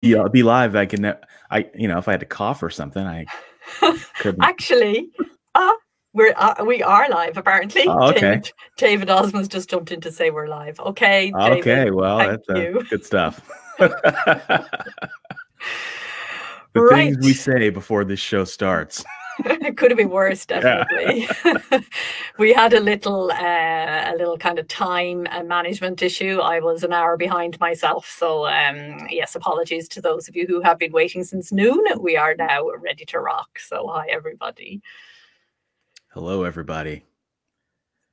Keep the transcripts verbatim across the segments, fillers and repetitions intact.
Yeah, I'll be live. I can, I, you know, if I had to cough or something, I couldn't. Actually, uh, we're, uh, we are live, apparently. Oh, okay. David, David Osmond's just jumped in to say we're live. Okay, David, okay, well, that's uh, good stuff. The right. Things we say before this show starts. It could have been worse, definitely. Yeah. We had a little, uh, a little kind of time and management issue. I was an hour behind myself, so um, yes, apologies to those of you who have been waiting since noon. We are now ready to rock. So, hi everybody. Hello, everybody.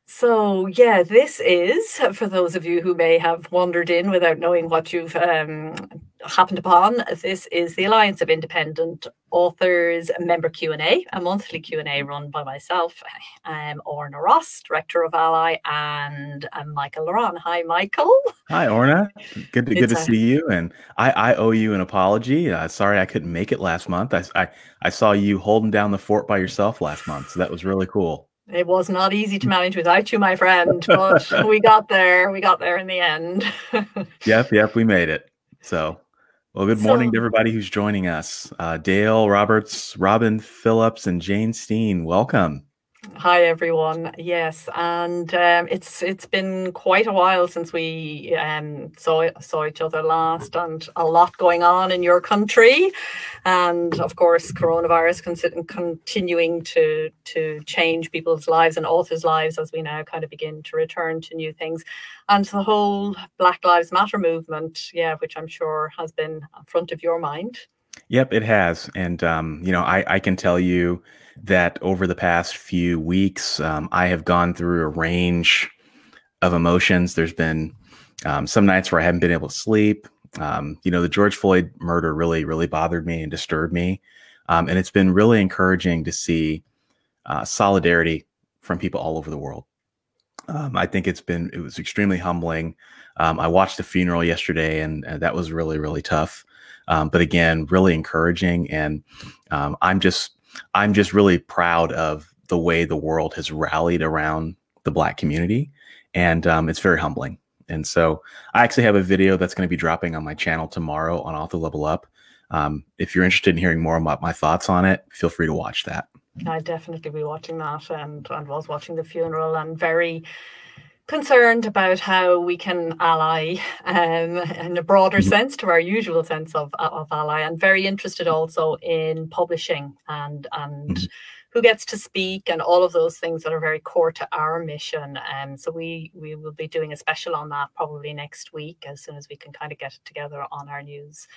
So yeah, this is for those of you who may have wandered in without knowing what you've um, happened upon. This is the Alliance of Independent Authors member Q and A, a monthly Q and A run by myself, um, Orna Ross, director of Ally, and um, Michael La Ronn. Hi, Michael. Hi, Orna. Good to, good to see you. And I, I owe you an apology. Uh, sorry I couldn't make it last month. I, I I saw you holding down the fort by yourself last month, so that was really cool. It was not easy to manage without you, my friend, but we got there. We got there in the end. Yep, yep, we made it. So, well, good morning so, to everybody who's joining us. Uh, Dale, Roberts, Robin Phillips, and Jane Steen, welcome. Hi, everyone. Yes, and um, it's it's been quite a while since we um, saw saw each other last, and a lot going on in your country, and of course, coronavirus con continuing to to change people's lives and authors' lives as we now kind of begin to return to new things, and the whole Black Lives Matter movement, yeah, which I'm sure has been in front of your mind. Yep, it has, and um, you know, I I can tell you that over the past few weeks, um, I have gone through a range of emotions. There's been um, some nights where I haven't been able to sleep. Um, you know, the George Floyd murder really, really bothered me and disturbed me. Um, and it's been really encouraging to see uh, solidarity from people all over the world. Um, I think it's been, it was extremely humbling. Um, I watched the funeral yesterday, and uh, that was really, really tough. Um, but again, really encouraging. And um, I'm just, I'm just really proud of the way the world has rallied around the Black community, and um, it's very humbling. And so I actually have a video that's going to be dropping on my channel tomorrow on Author Level Up. Um, if you're interested in hearing more about my thoughts on it, feel free to watch that. I'll definitely be watching that, and, and was watching the funeral, and very concerned about how we can ally um, in a broader sense to our usual sense of, of ally, and very interested also in publishing and and who gets to speak and all of those things that are very core to our mission. And um, so we we will be doing a special on that probably next week as soon as we can kind of get it together on our news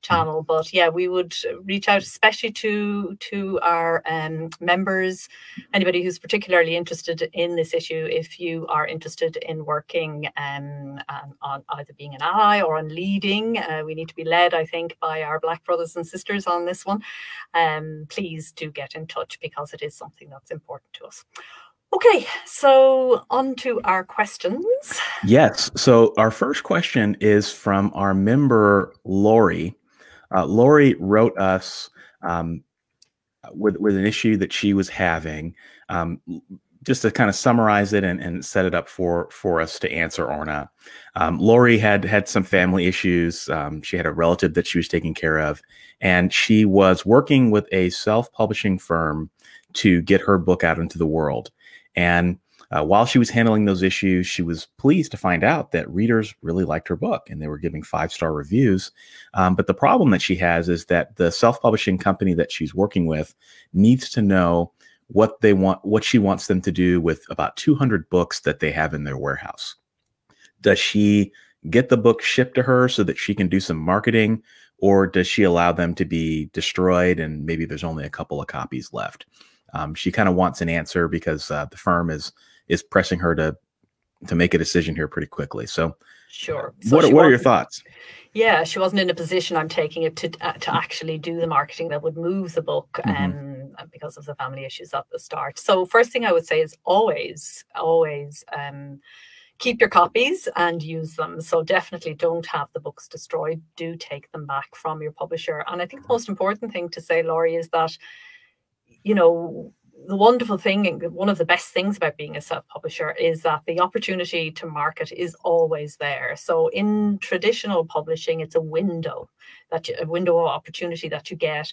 channel. But yeah, we would reach out especially to to our um members, anybody who's particularly interested in this issue. If you are interested in working um on, on either being an ally or on leading, uh, we need to be led, I think, by our Black brothers and sisters on this one. Um please do get in touch, because it is something that's important to us. Okay, so on to our questions. Yes, so our first question is from our member Lori. Uh, Lori wrote us um, with, with an issue that she was having, um, just to kind of summarize it and, and set it up for, for us to answer, Orna. Um, Lori had had some family issues. Um, she had a relative that she was taking care of, and she was working with a self-publishing firm to get her book out into the world. And uh, while she was handling those issues, she was pleased to find out that readers really liked her book, and they were giving five-star reviews. Um, but the problem that she has is that the self-publishing company that she's working with needs to know what they want, what she wants them to do with about two hundred books that they have in their warehouse. Does she get the book shipped to her so that she can do some marketing, or does she allow them to be destroyed and maybe there's only a couple of copies left? Um, she kind of wants an answer, because uh, the firm is is pressing her to to make a decision here pretty quickly. So, sure. So what what are your thoughts? Yeah, she wasn't in a position, I'm taking it, to uh, to actually do the marketing that would move the book, um, mm-hmm. because of the family issues at the start. So, first thing I would say is always, always. Um, Keep your copies and use them. So definitely don't have the books destroyed. Do take them back from your publisher. And I think the most important thing to say, Lori, is that, you know, the wonderful thing, and one of the best things about being a self-publisher, is that the opportunity to market is always there. So in traditional publishing, it's a window, that you, a window of opportunity that you get.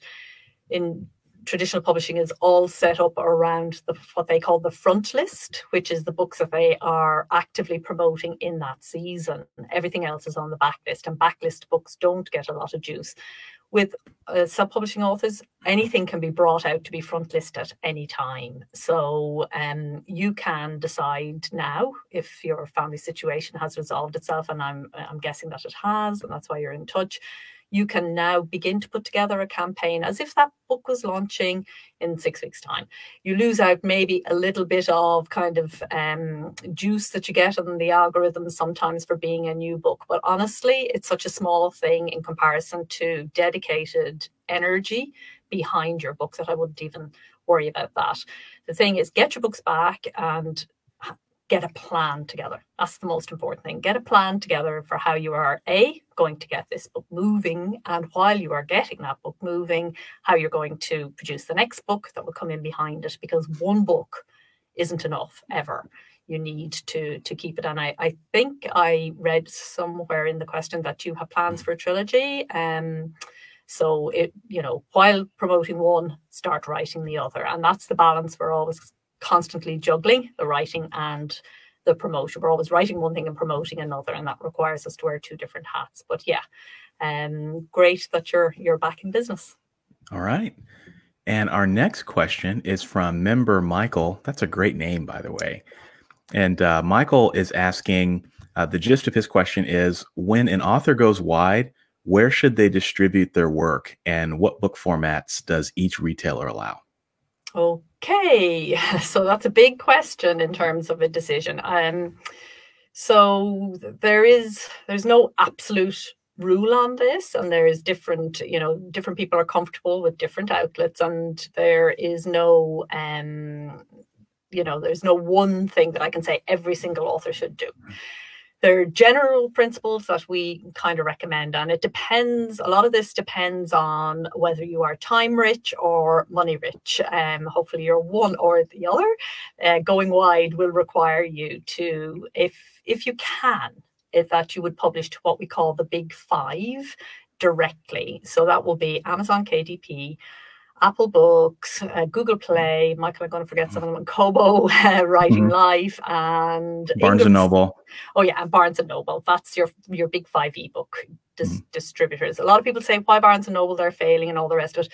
In traditional publishing is all set up around the, what they call the front list, which is the books that they are actively promoting in that season. Everything else is on the back list, and backlist books don't get a lot of juice. With uh, self-publishing authors, anything can be brought out to be front list at any time. So um, you can decide now, if your family situation has resolved itself, and I'm, I'm guessing that it has, and that's why you're in touch, you can now begin to put together a campaign as if that book was launching in six weeks' time. You lose out maybe a little bit of kind of um, juice that you get on the algorithm sometimes for being a new book. But honestly, it's such a small thing in comparison to dedicated energy behind your book that I wouldn't even worry about that. The thing is, get your books back and get a plan together. That's the most important thing. Get a plan together for how you are, A, going to get this book moving, and while you are getting that book moving, how you're going to produce the next book that will come in behind it, because one book isn't enough ever. You need to, to keep it. And I, I think I read somewhere in the question that you have plans for a trilogy. Um, so, it, you know, while promoting one, start writing the other. And that's the balance we're always constantly juggling, the writing and the promotion. We're always writing one thing and promoting another, and that requires us to wear two different hats. But yeah, um, great that you're you're back in business. All right. And our next question is from member Michael. That's a great name, by the way. And uh, Michael is asking, uh, the gist of his question is, when an author goes wide, where should they distribute their work, and what book formats does each retailer allow? Oh. Okay, so that's a big question in terms of a decision. Um, so there is, there's no absolute rule on this, and there is different, you know, different people are comfortable with different outlets, and there is no, um, you know, there's no one thing that I can say every single author should do. There are general principles that we kind of recommend, and it depends, a lot of this depends on whether you are time rich or money rich. Um, hopefully you're one or the other. Uh, going wide will require you to, if, if you can, if that you would publish to what we call the big five directly. So that will be Amazon K D P, Apple Books, uh, Google Play, Michael, I'm going to forget someone, Kobo, uh, Writing mm-hmm. Life, and Barnes Ingram and Noble. Oh yeah, and Barnes and Noble. That's your your big five ebook dis mm-hmm. distributors. A lot of people say, why Barnes and Noble? They're failing and all the rest of it.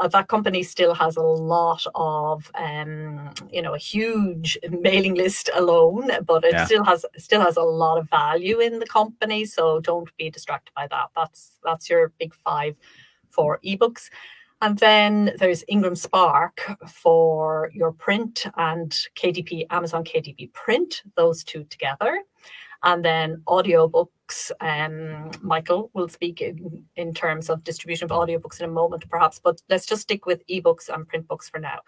Uh, that company still has a lot of, um, you know, a huge mailing list alone, but it yeah. still has still has a lot of value in the company. So don't be distracted by that. That's that's your big five for ebooks. And then there's IngramSpark for your print, and K D P, Amazon K D P print, those two together. And then audiobooks. Um, Michael will speak in, in terms of distribution of audiobooks in a moment, perhaps, but let's just stick with ebooks and print books for now.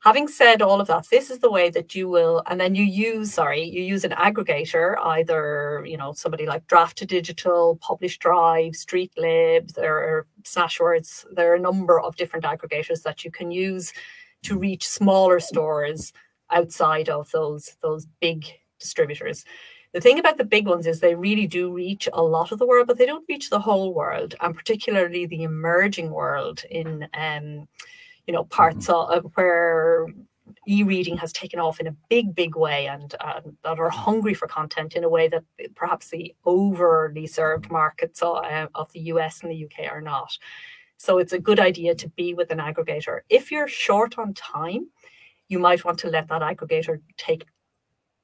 Having said all of that, this is the way that you will, and then you use, sorry, you use an aggregator, either, you know, somebody like Draft to Digital, PublishDrive, Streetlib, there are Smashwords, there are a number of different aggregators that you can use to reach smaller stores outside of those, those big distributors. The thing about the big ones is they really do reach a lot of the world, but they don't reach the whole world, and particularly the emerging world in, um, you know, parts of where e-reading has taken off in a big, big way, and uh, that are hungry for content in a way that perhaps the overly served markets of the U S and the U K are not. So it's a good idea to be with an aggregator. If you're short on time, you might want to let that aggregator take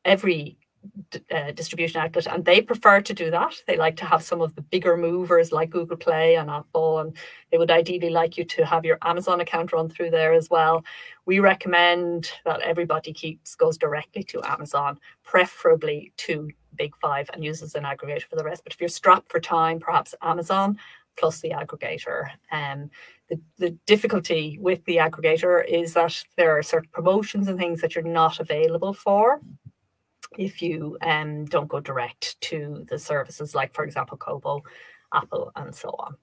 every Uh, distribution outlet, and they prefer to do that. They like to have some of the bigger movers like Google Play and Apple, and they would ideally like you to have your Amazon account run through there as well. We recommend that everybody keeps goes directly to Amazon, preferably to Big Five, and uses an aggregator for the rest. But if you're strapped for time, perhaps Amazon plus the aggregator. Um, the, the difficulty with the aggregator is that there are certain promotions and things that you're not available for if you um, don't go direct to the services like, for example, Kobo, Apple, and so on.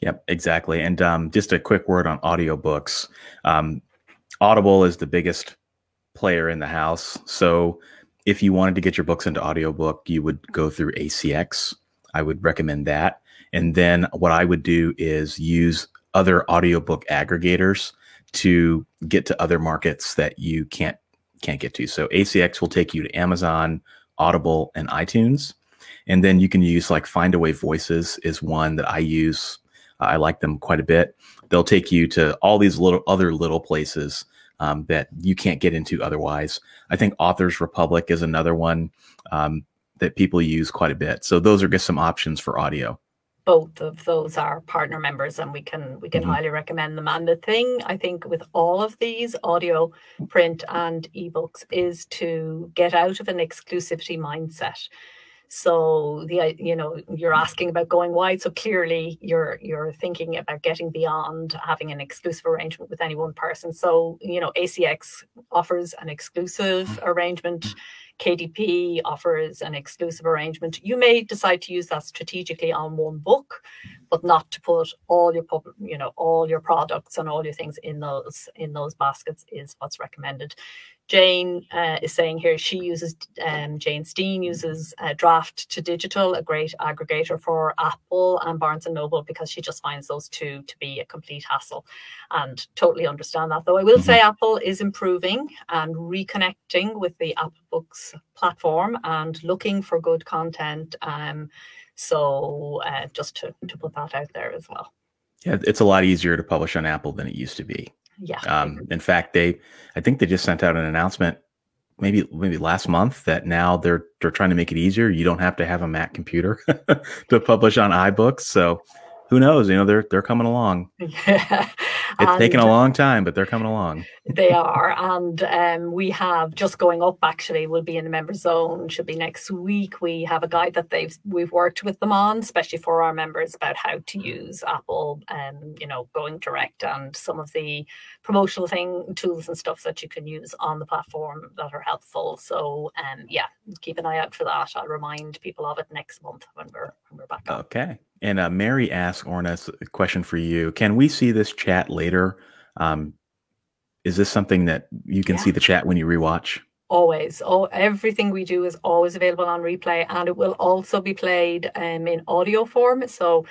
Yep, exactly. And um, just a quick word on audiobooks. Um, Audible is the biggest player in the house. So if you wanted to get your books into audiobook, you would go through A C X. I would recommend that. And then what I would do is use other audiobook aggregators to get to other markets that you can't can't get to. So A C X will take you to Amazon, Audible, and iTunes. And then you can use like Findaway Voices is one that I use. I like them quite a bit. They'll take you to all these little other little places um, that you can't get into otherwise. I think Authors Republic is another one um, that people use quite a bit. So those are just some options for audio. Both of those are partner members, and we can we can mm-hmm. highly recommend them. And the thing I think with all of these audio, print, and ebooks is to get out of an exclusivity mindset. So the you know you're asking about going wide. So clearly you're you're thinking about getting beyond having an exclusive arrangement with any one person. So you know A C X offers an exclusive arrangement. K D P offers an exclusive arrangement. You may decide to use that strategically on one book, but not to put all your you know all your products and all your things in those in those baskets is what's recommended. Jane uh, is saying here she uses um, Jane Steen uses uh, Draft to Digital, a great aggregator for Apple and Barnes and Noble, because she just finds those two to be a complete hassle, and totally understand that. Though I will say Apple is improving and reconnecting with the Apple Books platform and looking for good content. Um, so uh, just to, to put that out there as well. Yeah, it's a lot easier to publish on Apple than it used to be. Yeah. Um, in fact, they, I think they just sent out an announcement, maybe maybe last month, that now they're they're trying to make it easier. You don't have to have a Mac computer to publish on iBooks. So, who knows? You know, they're they're coming along. Yeah. It's and, taken a long time, but they're coming along. They are. And um, we have just going up, actually, we'll be in the member zone, should be next week. We have a guide that they've we've worked with them on, especially for our members, about how to use Apple and, you know, going direct and some of the promotional thing tools and stuff that you can use on the platform that are helpful. So, um, yeah, keep an eye out for that. I'll remind people of it next month when we're, when we're back on. Okay. And uh, Mary asks, Orna, a question for you. Can we see this chat later? Um, is this something that you can yeah. see the chat when you rewatch? Always. Oh, everything we do is always available on replay, and it will also be played um, in audio form. So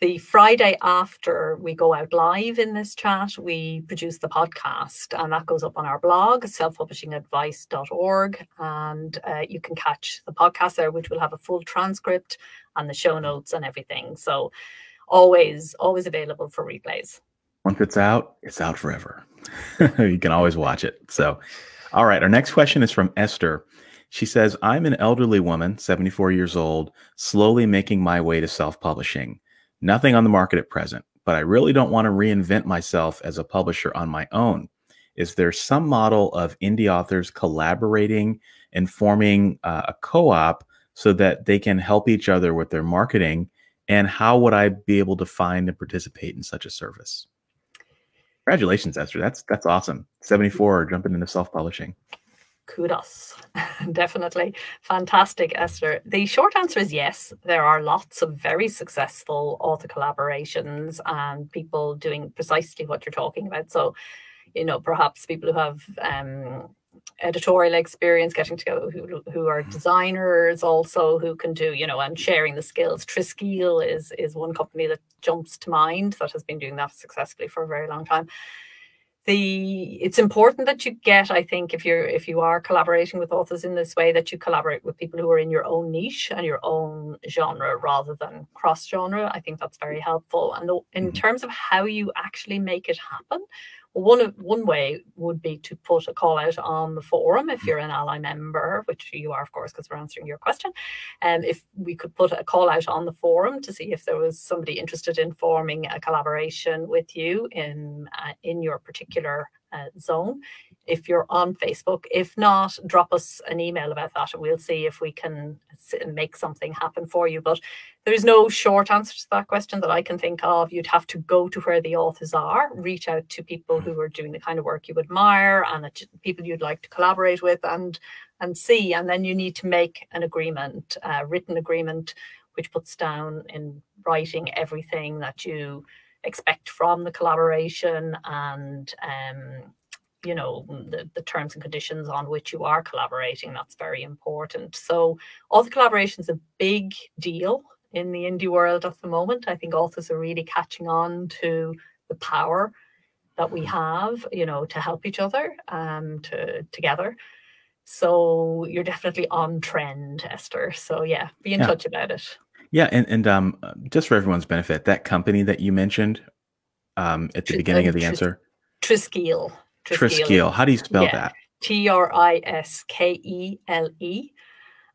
the Friday after we go out live in this chat, we produce the podcast, and that goes up on our blog, self publishing advice dot org. And uh, you can catch the podcast there, which will have a full transcript and the show notes and everything. So always, always available for replays. Once it's out, it's out forever. You can always watch it. So, all right. Our next question is from Esther. She says, I'm an elderly woman, seventy-four years old, slowly making my way to self-publishing. Nothing on the market at present, but I really don't want to reinvent myself as a publisher on my own. Is there some model of indie authors collaborating and forming uh, a co-op so that they can help each other with their marketing? And how would I be able to find and participate in such a service? Congratulations, Esther. That's, that's awesome. seventy-four, jumping into self-publishing. Kudos. Definitely. Fantastic, Esther. The short answer is yes. There are lots of very successful author collaborations and people doing precisely what you're talking about. So, you know, perhaps people who have um, editorial experience getting together, who, who are designers also, who can do, you know, and sharing the skills. Triskele is, is one company that jumps to mind that has been doing that successfully for a very long time. The, it's important that you get, I think, if you're if you are collaborating with authors in this way, that you collaborate with people who are in your own niche and your own genre rather than cross genre. I think that's very helpful. And the, in terms of how you actually make it happen, one of, one way would be to put a call out on the forum if you're an ally member, which you are, of course, because we're answering your question. And um, if we could put a call out on the forum to see if there was somebody interested in forming a collaboration with you in uh, in your particular uh, zone. If you're on Facebook, if not, drop us an email about that and we'll see if we can make something happen for you. But there is no short answer to that question that I can think of. You'd have to go to where the authors are, reach out to people who are doing the kind of work you admire and people you'd like to collaborate with, and and see. And then you need to make an agreement, a written agreement, which puts down in writing everything that you expect from the collaboration and um you know, the, the terms and conditions on which you are collaborating. That's very important. So author collaboration is a big deal in the indie world at the moment. I think authors are really catching on to the power that we have, you know, to help each other, um, to together. So you're definitely on trend, Esther. So yeah, be in yeah. touch about it. Yeah, and, and um, just for everyone's benefit, that company that you mentioned um, at the Tr beginning uh, of the Tr answer. Triskele. Triskele. Triskele. How do you spell yeah. that? T R I S K E L E.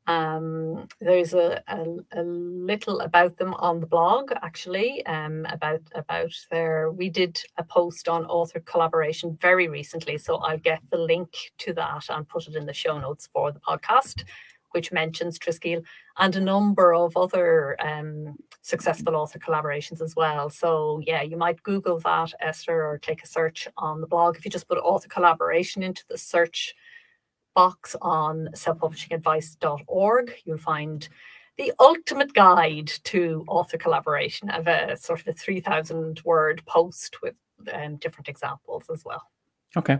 Um, there's a, a, a little about them on the blog, actually, um, about about their, we did a post on author collaboration very recently, so I'll get the link to that and put it in the show notes for the podcast, which mentions Triskele and a number of other um, successful author collaborations as well. So yeah, you might Google that, Esther, or take a search on the blog. If you just put author collaboration into the search box on self publishing advice dot org, you'll find the ultimate guide to author collaboration. I have a sort of a three thousand word post with um, different examples as well. Okay.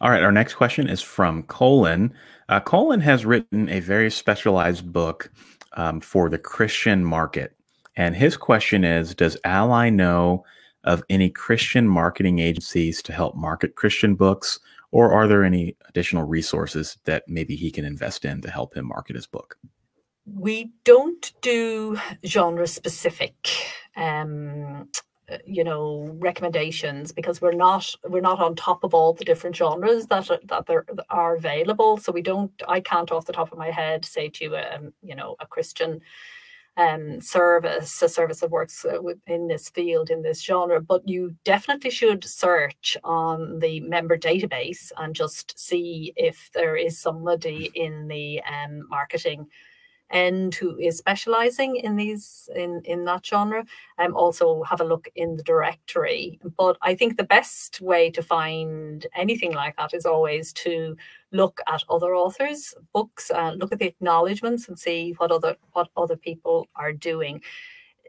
All right. Our next question is from Colin. Uh, Colin has written a very specialized book um, for the Christian market. And his question is, does Ally know of any Christian marketing agencies to help market Christian books? Or are there any additional resources that maybe he can invest in to help him market his book? We don't do genre-specific, um, you know, recommendations because we're not we're not on top of all the different genres that are, that there are available. So we don't. I can't, off the top of my head, say to you, um, you know, a Christian Um, service, a service that works in this field, in this genre, but you definitely should search on the member database and just see if there is somebody in the um, marketing end who is specializing in these in, in that genre. Um, also have a look in the directory. But I think the best way to find anything like that is always to look at other authors' books, uh, look at the acknowledgements and see what other what other people are doing.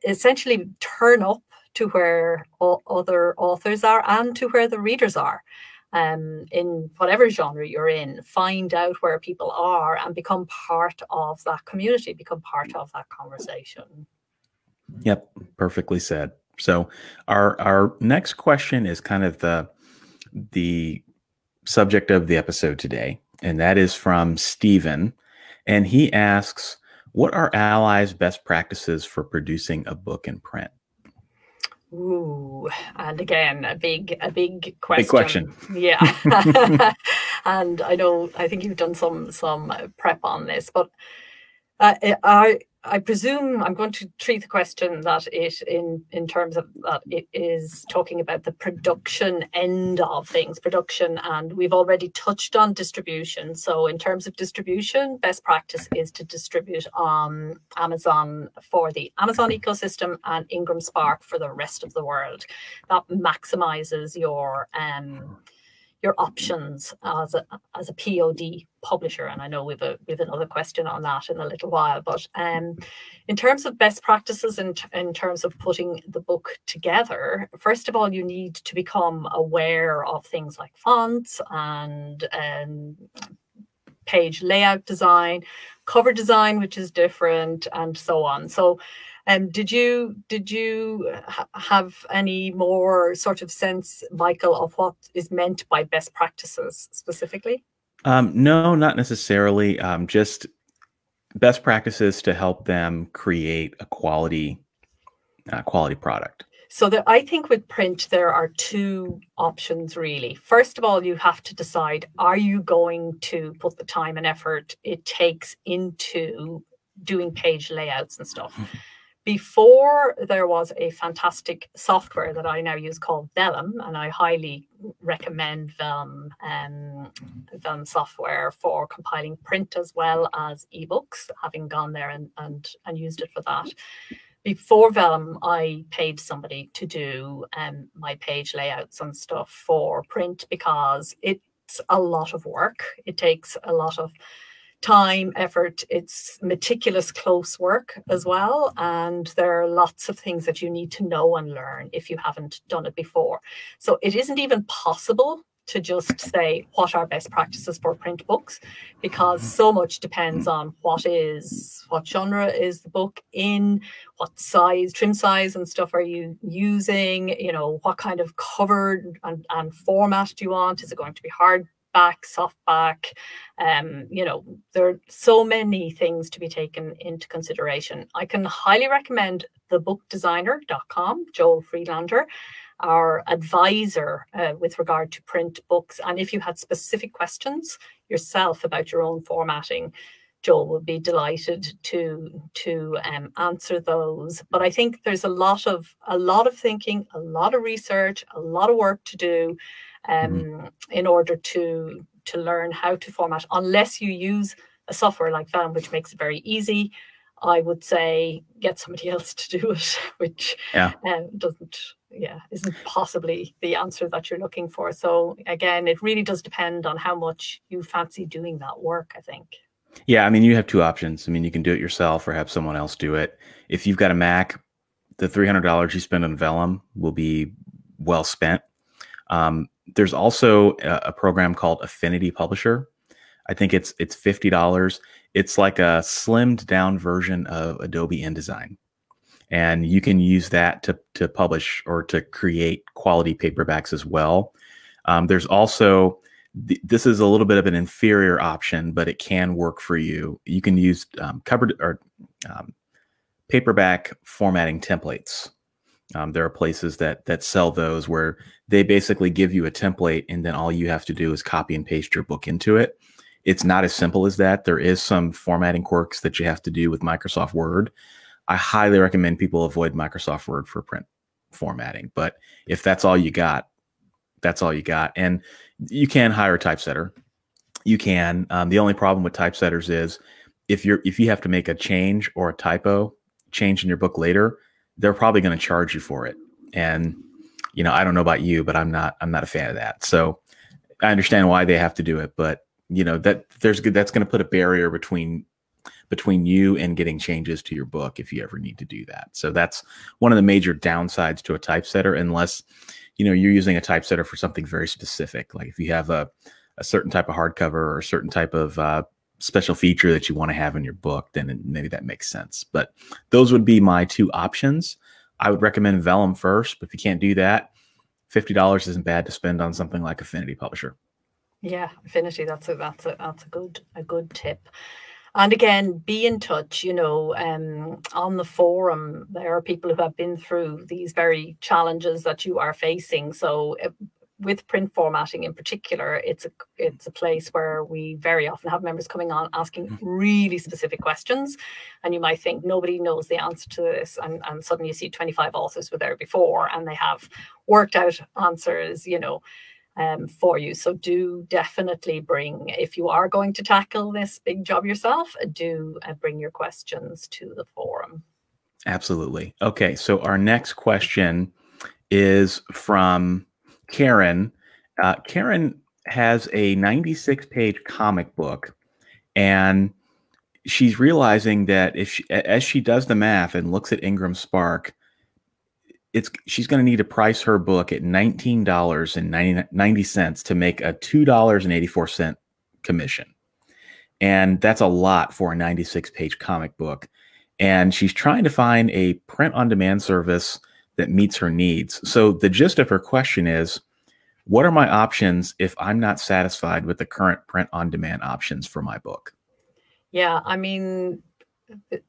Essentially turn up to where all other authors are and to where the readers are. Um, in whatever genre you're in, find out where people are and become part of that community, become part of that conversation. Yep, perfectly said. So our our next question is kind of the the subject of the episode today, and that is from Stephen, and he asks, what are Ally's best practices for producing a book in print? Ooh, and again, a big, a big question. Big question. Yeah. And I know, I think you've done some, some prep on this, but uh, I, I presume I'm going to treat the question that it in, in terms of that it is talking about the production end of things, production, and we've already touched on distribution. So in terms of distribution, best practice is to distribute on Amazon for the Amazon ecosystem and IngramSpark for the rest of the world. That maximizes your um, your options as a, as a P O D publisher. And I know we've a, we've another question on that in a little while, but um, in terms of best practices and in, in terms of putting the book together, first of all, you need to become aware of things like fonts and um, page layout design, cover design, which is different, and so on. So Um, did you did you ha have any more sort of sense, Michael, of what is meant by best practices specifically? Um, no, not necessarily. Um, just best practices to help them create a quality uh, quality product. So the, I think with print, there are two options, really. First of all, you have to decide, are you going to put the time and effort it takes into doing page layouts and stuff? Mm-hmm. Before, there was a fantastic software that I now use called Vellum, and I highly recommend Vellum, um, Vellum software for compiling print as well as ebooks, having gone there and, and, and used it for that. Before Vellum, I paid somebody to do um, my page layouts and stuff for print because it's a lot of work. It takes a lot of time, effort, it's meticulous, close work as well. And there are lots of things that you need to know and learn if you haven't done it before. So it isn't even possible to just say what are best practices for print books, because so much depends on what is, what genre is the book in, what size, trim size and stuff are you using, you know, what kind of cover and, and format do you want? Is it going to be hard? Back, softback, um, you know, there are so many things to be taken into consideration. I can highly recommend the book designer dot com, Joel Friedlander, our advisor uh, with regard to print books. And if you had specific questions yourself about your own formatting, Joel would be delighted to to um, answer those. But I think there's a lot of a lot of thinking, a lot of research, a lot of work to do um, in order to to learn how to format. Unless you use a software like Vellum, which makes it very easy, I would say get somebody else to do it, which yeah. um, doesn't yeah isn't possibly the answer that you're looking for. So again, it really does depend on how much you fancy doing that work, I think. Yeah, I mean, you have two options. I mean, you can do it yourself or have someone else do it. If you've got a Mac, the three hundred dollars you spend on Vellum will be well spent. Um, there's also a, a program called Affinity Publisher. I think it's it's fifty dollars. It's like a slimmed down version of Adobe InDesign. And you can use that to, to publish or to create quality paperbacks as well. Um, there's also... This is a little bit of an inferior option, but it can work for you. You can use um, cover or um, paperback formatting templates. Um, there are places that that sell those where they basically give you a template, and then all you have to do is copy and paste your book into it. It's not as simple as that. There is some formatting quirks that you have to do with Microsoft Word. I highly recommend people avoid Microsoft Word for print formatting, but if that's all you got, that's all you got. And you can hire a typesetter. You can. Um, the only problem with typesetters is if you're if you have to make a change or a typo change in your book later, they're probably going to charge you for it. And you know, I don't know about you, but I'm not I'm not a fan of that. So I understand why they have to do it, but you know that there's that's going to put a barrier between between you and getting changes to your book if you ever need to do that. So that's one of the major downsides to a typesetter, unless you know, you're using a typesetter for something very specific. Like if you have a, a certain type of hardcover or a certain type of uh, special feature that you want to have in your book, then it, maybe that makes sense. But those would be my two options. I would recommend Vellum first, but if you can't do that, fifty dollars isn't bad to spend on something like Affinity Publisher. Yeah, Affinity, that's a, that's a, that's a, good, a good tip. And again, be in touch, you know, um, on the forum, there are people who have been through these very challenges that you are facing. So uh, with print formatting in particular, it's a, it's a place where we very often have members coming on asking really specific questions. And you might think nobody knows the answer to this. And, and suddenly you see twenty-five authors were there before and they have worked out answers, you know. Um, for you. So do definitely bring, if you are going to tackle this big job yourself, do uh, bring your questions to the forum. Absolutely. Okay, so our next question is from Karen. Uh, Karen has a ninety-six page comic book, and she's realizing that if she, as she does the math and looks at IngramSpark, It's, she's going to need to price her book at nineteen dollars and ninety cents to make a two dollars and eighty-four cents commission. And that's a lot for a ninety-six page comic book. And she's trying to find a print-on-demand service that meets her needs. So the gist of her question is, what are my options if I'm not satisfied with the current print-on-demand options for my book? Yeah, I mean...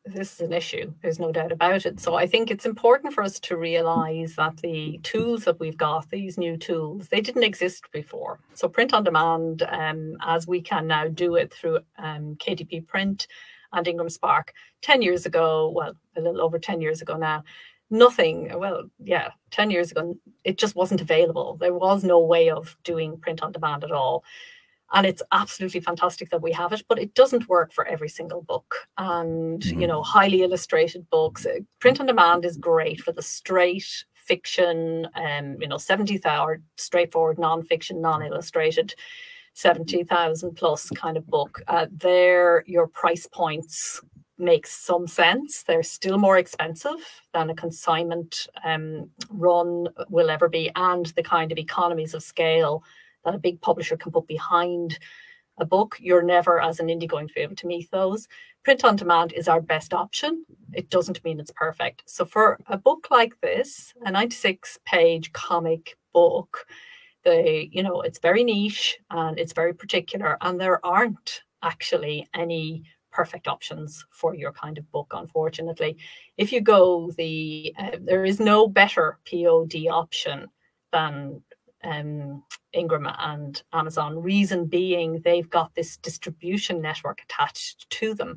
this is an issue. There's no doubt about it. So I think it's important for us to realize that the tools that we've got, these new tools, they didn't exist before. So print on demand, um, as we can now do it through um, K D P Print and IngramSpark, ten years ago, well, a little over ten years ago now, nothing, well, yeah, ten years ago, it just wasn't available. There was no way of doing print on demand at all. And it's absolutely fantastic that we have it, but it doesn't work for every single book. And, mm-hmm. you know, highly illustrated books, print on demand is great for the straight fiction, um, you know, seventy thousand, straightforward non-fiction, non-illustrated, seventy thousand plus kind of book. Uh, there, your price points make some sense. They're still more expensive than a consignment um, run will ever be. And the kind of economies of scale that a big publisher can put behind a book, you're never as an indie going to be able to meet those. Print on demand is our best option. It doesn't mean it's perfect. So for a book like this, a ninety-six page comic book, they, you know, it's very niche and it's very particular, and there aren't actually any perfect options for your kind of book, unfortunately. If you go the, uh, there is no better P O D option than um, Ingram and Amazon. Reason being, they've got this distribution network attached to them.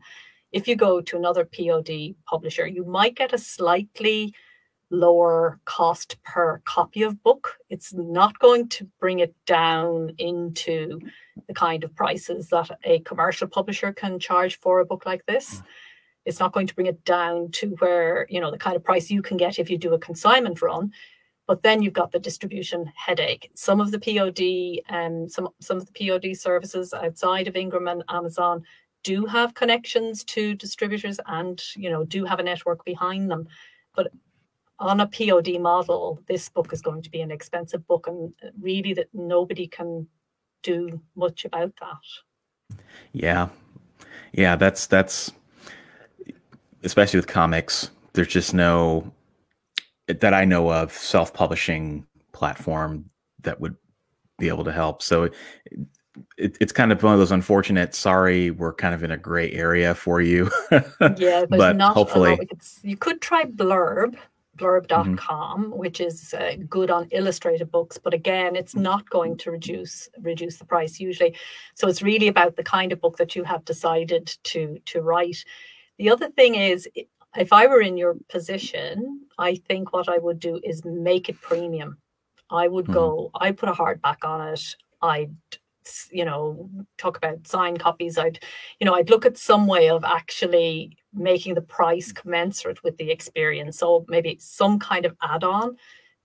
If you go to another P O D publisher, you might get a slightly lower cost per copy of book. It's not going to bring it down into the kind of prices that a commercial publisher can charge for a book like this. It's not going to bring it down to where, you know, the kind of price you can get if you do a consignment run. But then you've got the distribution headache. Some of the P O D, um, some some of the P O D services outside of Ingram and Amazon do have connections to distributors and, you know, do have a network behind them. But on a P O D model, this book is going to be an expensive book, and really that nobody can do much about that. Yeah. Yeah, that's, that's, especially with comics, there's just no, that I know of, self-publishing platform that would be able to help. So it, it, it's kind of one of those unfortunate, sorry, we're kind of in a gray area for you. Yeah, but not hopefully. You could try Blurb. blurb dot com, mm-hmm. which is uh, good on illustrated books, but again, it's not going to reduce reduce the price usually. So it's really about the kind of book that you have decided to to write. The other thing is, if I were in your position, I think what I would do is make it premium. I would mm-hmm. go, I put a hardback on it. I'd, you know, talk about signed copies. I'd, you know, I'd look at some way of actually making the price commensurate with the experience. So maybe some kind of add-on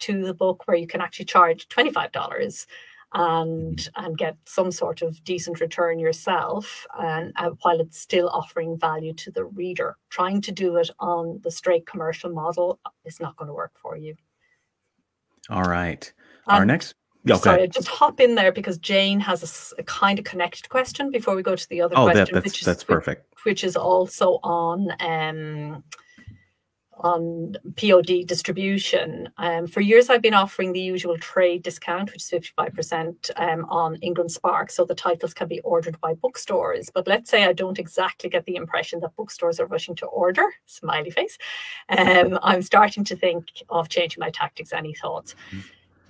to the book where you can actually charge twenty-five dollars and and get some sort of decent return yourself, and uh, while it's still offering value to the reader. Trying to do it on the straight commercial model is not going to work for you. All right. Our um, next... Okay. Sorry, just hop in there because Jane has a, a kind of connected question before we go to the other oh, question. Oh, that, that's, which is, that's perfect. Which is also on um, on P O D distribution. Um, for years, I've been offering the usual trade discount, which is fifty-five percent um, on IngramSpark, so the titles can be ordered by bookstores. But let's say I don't exactly get the impression that bookstores are rushing to order, smiley face. Um, I'm starting to think of changing my tactics. Any thoughts? Mm-hmm.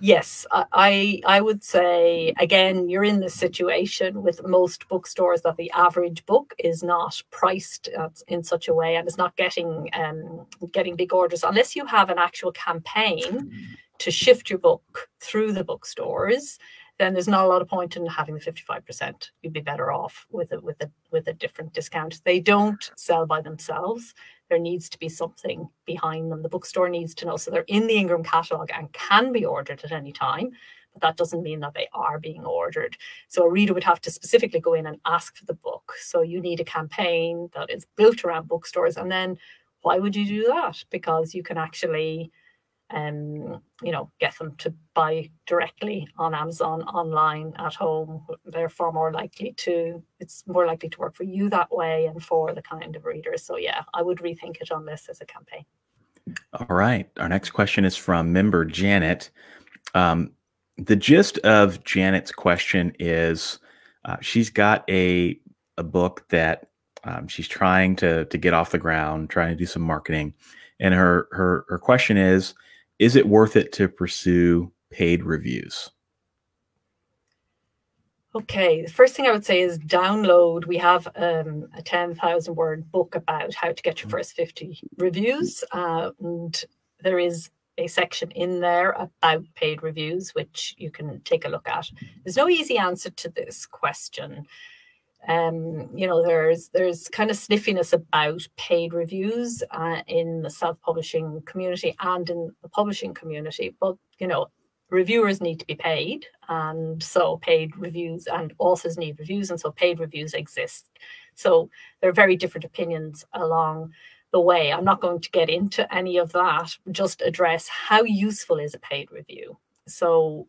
Yes, I, I would say, again, you're in this situation with most bookstores that the average book is not priced in such a way and is not getting um, getting big orders unless you have an actual campaign to shift your book through the bookstores. Then there's not a lot of point in having the fifty-five percent. You'd be better off with a, with a, with a different discount. They don't sell by themselves. There needs to be something behind them. The bookstore needs to know. So they're in the Ingram catalogue and can be ordered at any time, but that doesn't mean that they are being ordered. So a reader would have to specifically go in and ask for the book. So you need a campaign that is built around bookstores. And then why would you do that? Because you can actually... Um, you know, get them to buy directly on Amazon, online, at home. They're far more likely to, it's more likely to work for you that way and for the kind of readers. So yeah, I would rethink it on this as a campaign. All right. Our next question is from member Janet. Um, the gist of Janet's question is uh, she's got a, a book that um, she's trying to, to get off the ground, trying to do some marketing. And her, her, her question is, is it worth it to pursue paid reviews? Okay, the first thing I would say is download. We have um, a ten thousand word book about how to get your first fifty reviews. Uh, and there is a section in there about paid reviews, which you can take a look at. There's no easy answer to this question. Um, you know, there's there's kind of sniffiness about paid reviews uh, in the self-publishing community and in the publishing community. But, you know, reviewers need to be paid. And so paid reviews and authors need reviews. And so paid reviews exist. So there are very different opinions along the way. I'm not going to get into any of that. Just address how useful is a paid review. So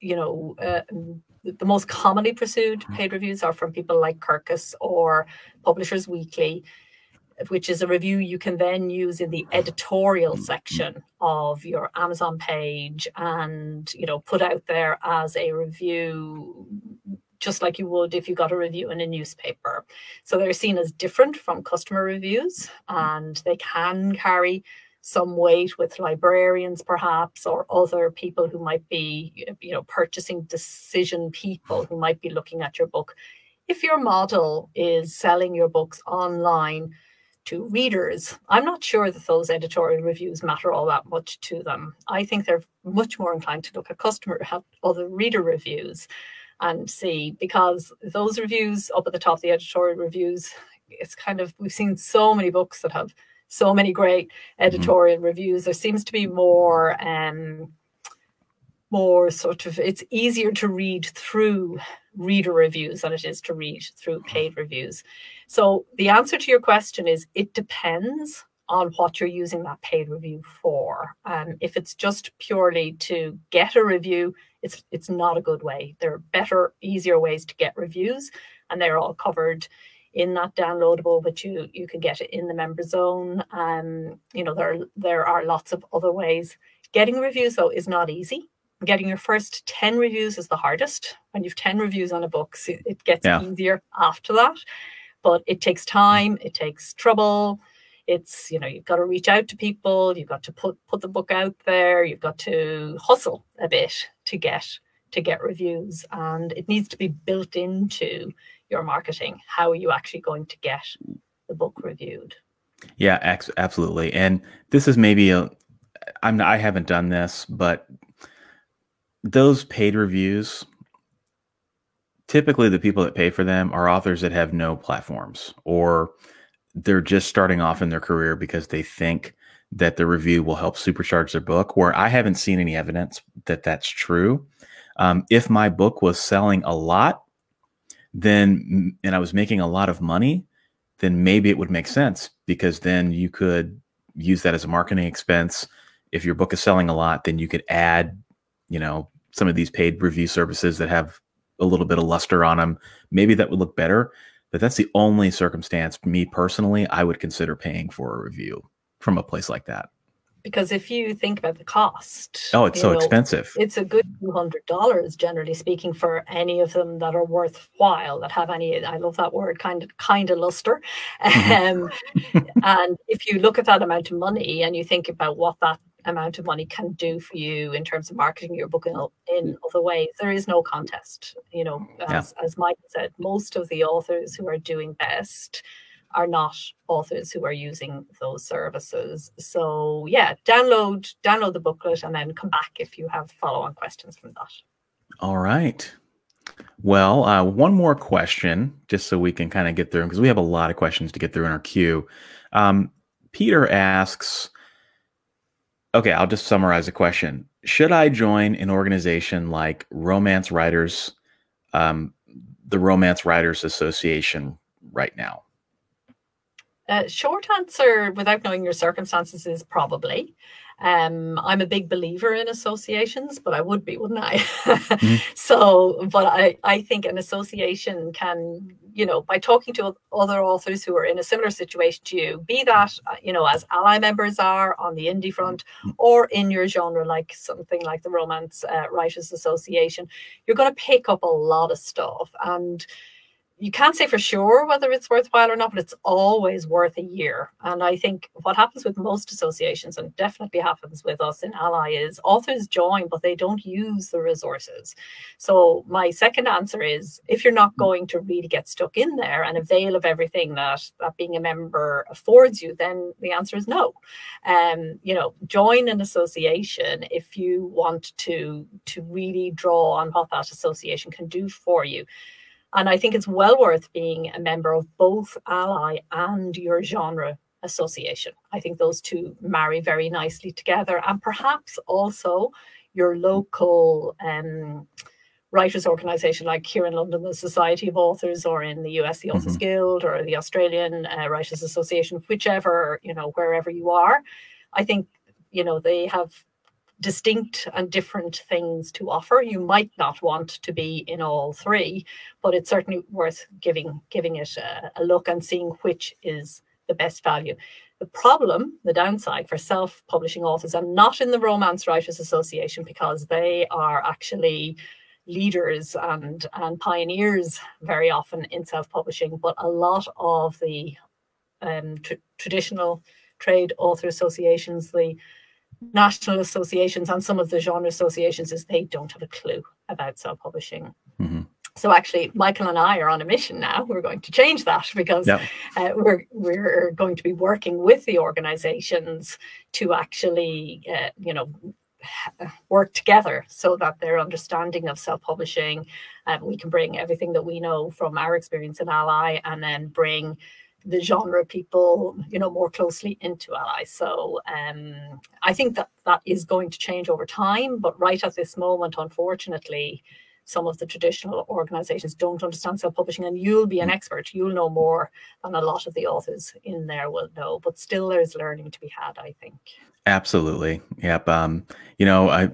you know, uh, the most commonly pursued paid reviews are from people like Kirkus or Publishers Weekly, which is a review you can then use in the editorial section of your Amazon page and, you know, put out there as a review, just like you would if you got a review in a newspaper. So they're seen as different from customer reviews, and they can carry some weight with librarians perhaps, or other people who might be, you know, purchasing decision people who might be looking at your book. If your model is selling your books online to readers, I'm not sure that those editorial reviews matter all that much to them. I think they're much more inclined to look at customer, have other reader reviews and see, because those reviews up at the top, the editorial reviews, it's kind of, we've seen so many books that have so many great editorial mm-hmm. reviews. There seems to be more, um, more sort of, it's easier to read through reader reviews than it is to read through paid reviews. So the answer to your question is it depends on what you're using that paid review for. Um, if it's just purely to get a review, it's it's not a good way. There are better, easier ways to get reviews, and they're all covered in that downloadable, but you you can get it in the member zone. Um, you know, there there are lots of other ways. Getting reviews though is not easy. Getting your first ten reviews is the hardest. When you've ten reviews on a book, so it gets yeah. easier after that. But it takes time, it takes trouble. It's, you know, you've got to reach out to people, you've got to put, put the book out there, you've got to hustle a bit to get to get reviews. And it needs to be built into your marketing. How are you actually going to get the book reviewed? Yeah, absolutely. And this is maybe a, I'm, I haven't done this, but those paid reviews, typically the people that pay for them are authors that have no platforms, or they're just starting off in their career because they think that the review will help supercharge their book, where I haven't seen any evidence that that's true. Um, if my book was selling a lot, then, and I was making a lot of money, then maybe it would make sense, because then you could use that as a marketing expense. If your book is selling a lot, then you could add, you know, some of these paid review services that have a little bit of luster on them. Maybe that would look better. But that's the only circumstance, me personally, I would consider paying for a review from a place like that. Because if you think about the cost. Oh, it's so know, expensive. It's a good two hundred dollars, generally speaking, for any of them that are worthwhile, that have any, I love that word, kind of, kind of luster. Um, and if you look at that amount of money and you think about what that amount of money can do for you in terms of marketing your book in, in other ways, there is no contest. You know, as, yeah. as Mike said, most of the authors who are doing best are not authors who are using those services. So yeah, download, download the booklet and then come back if you have follow-on questions from that. All right. Well, uh, one more question, just so we can kind of get through them, because we have a lot of questions to get through in our queue. Um, Peter asks, okay, I'll just summarize the question. Should I join an organization like Romance Writers, um, the Romance Writers Association right now? Uh, short answer, without knowing your circumstances, is probably. Um, I'm a big believer in associations, but I would be, wouldn't I? Mm-hmm. So, but I, I think an association can, you know, by talking to other authors who are in a similar situation to you, be that, you know, as ally members are on the indie front or in your genre, like something like the Romance uh, Writers Association, you're going to pick up a lot of stuff. And you can't say for sure whether it's worthwhile or not, but it's always worth a year. And I think what happens with most associations, and definitely happens with us in Ally, is authors join, but they don't use the resources. So my second answer is, if you're not going to really get stuck in there and avail of everything that, that being a member affords you, then the answer is no. Um, you know, join an association if you want to, to really draw on what that association can do for you. And I think it's well worth being a member of both Ally and your genre association. I think those two marry very nicely together, and perhaps also your local um, writers' organisation, like here in London, the Society of Authors, or in the U S, the Authors mm-hmm. Guild, or the Australian uh, Writers Association, whichever, you know, wherever you are. I think, you know, they have distinct and different things to offer. You might not want to be in all three, but it's certainly worth giving giving it a, a look and seeing which is the best value. The problem, the downside for self-publishing authors, I'm not in the Romance Writers Association because they are actually leaders and, and pioneers very often in self-publishing, but a lot of the um, tr traditional trade author associations, the national associations and some of the genre associations, is they don't have a clue about self-publishing. Mm-hmm. So actually, Michael and I are on a mission now. We're going to change that because yeah. uh, we're, we're going to be working with the organizations to actually, uh, you know, work together so that their understanding of self-publishing, uh, we can bring everything that we know from our experience in Ally and then bring the genre people, you know, more closely into Ally. So um, I think that that is going to change over time. But right at this moment, unfortunately, some of the traditional organizations don't understand self-publishing, and you'll be an expert. You'll know more than a lot of the authors in there will know, but still there's learning to be had, I think. Absolutely. Yep. Um, you know, I,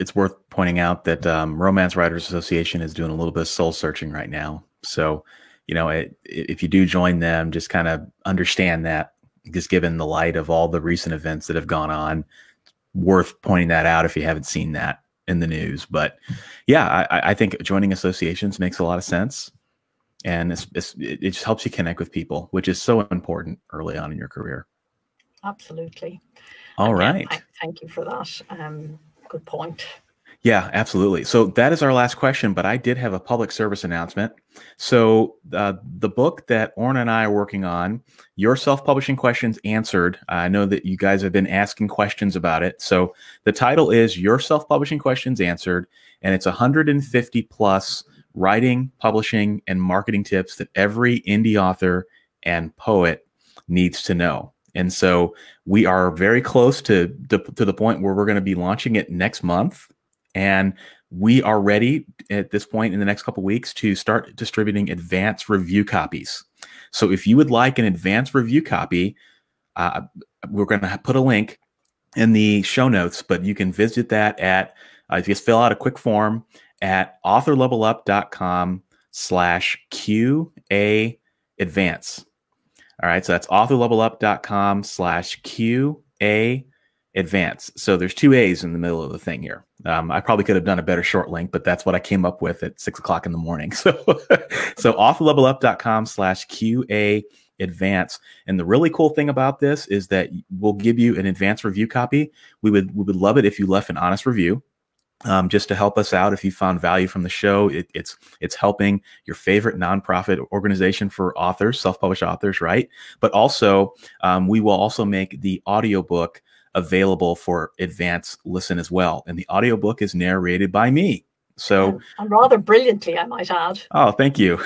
it's worth pointing out that um, Romance Writers Association is doing a little bit of soul searching right now. So, you know, it, if you do join them, just kind of understand that, just given the light of all the recent events that have gone on, worth pointing that out if you haven't seen that in the news. But yeah, I, I think joining associations makes a lot of sense, and it's, it's, it just helps you connect with people, which is so important early on in your career. Absolutely. All Again, right. I, thank you for that. Um, good point. Yeah, absolutely. So that is our last question, but I did have a public service announcement. So uh, the book that Orna and I are working on, Your Self-Publishing Questions Answered, I know that you guys have been asking questions about it. So the title is Your Self-Publishing Questions Answered, and it's one hundred fifty plus writing, publishing, and marketing tips that every indie author and poet needs to know. And so we are very close to, to, to the point where we're going to be launching it next month. And we are ready at this point in the next couple of weeks to start distributing advanced review copies. So if you would like an advanced review copy, uh, we're going to put a link in the show notes, but you can visit that at, uh, if you just fill out a quick form at author level up dot com slash Q A advance. All right, so that's author level up dot com slash Q A advance. So there's two A's in the middle of the thing here. Um, I probably could have done a better short link, but that's what I came up with at six o'clock in the morning. So, so author level up dot com slash Q A advance. And the really cool thing about this is that we'll give you an advanced review copy. We would, we would love it if you left an honest review, um, just to help us out. If you found value from the show, it, it's, it's helping your favorite nonprofit organization for authors, self-published authors, right? But also, um, we will also make the audiobook available for advanced listen as well. And the audiobook is narrated by me. So and, and rather brilliantly, I might add. Oh, thank you.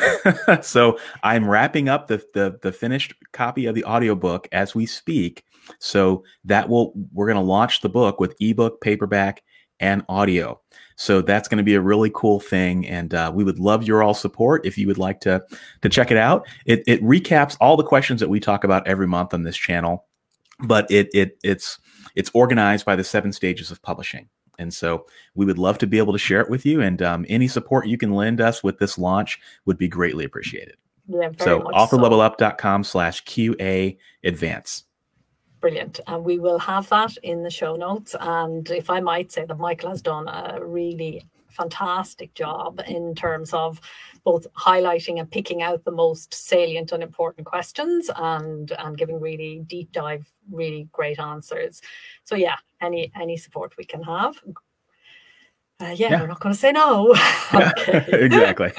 So I'm wrapping up the, the, the finished copy of the audiobook as we speak. So that will, we're going to launch the book with ebook, paperback, and audio. So that's going to be a really cool thing. And uh, we would love your all support if you would like to, to check it out. It, it recaps all the questions that we talk about every month on this channel. But it it it's it's organized by the seven stages of publishing, and so we would love to be able to share it with you. And um, any support you can lend us with this launch would be greatly appreciated. Yeah, so author level up dot com slash Q A advance. Brilliant, and uh, we will have that in the show notes. And if I might say that Michael has done a really fantastic job in terms of both highlighting and picking out the most salient and important questions and and giving really deep dive, really great answers. So yeah, any any support we can have. Uh, yeah, yeah, we're not going to say no. Okay. Exactly.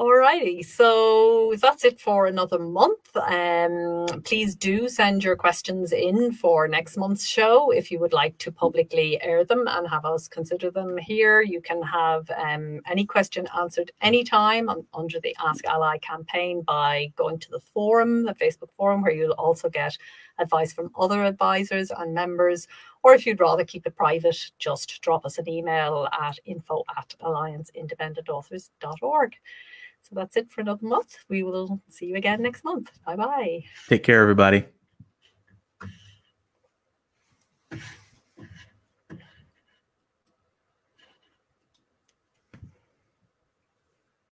Alrighty, so that's it for another month. Um, please do send your questions in for next month's show. If you would like to publicly air them and have us consider them here, you can have um, any question answered anytime under the Ask Ally campaign by going to the forum, the Facebook forum, where you'll also get advice from other advisors and members. Or if you'd rather keep it private, just drop us an email at info at alliance independent authors dot org. So that's it for another month. We will see you again next month. Bye-bye. Take care, everybody.